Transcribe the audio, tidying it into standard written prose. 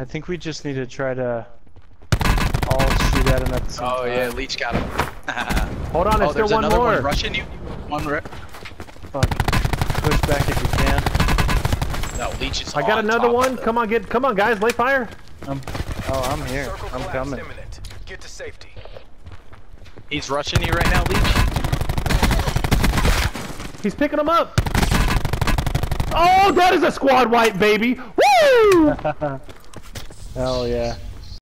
I think we just need to try to all shoot at him at the same time. Oh yeah, Leach got him. Hold on, oh, there's another one rushing you. One rip. Fuck. Push back if you can. No, Leach is. I got another one. Come on, come on, guys, lay fire. I'm here. I'm coming. Imminent. Get to safety. He's rushing you right now, Leach. He's picking him up. Oh, that is a squad wipe, baby! Woo! Hell yeah.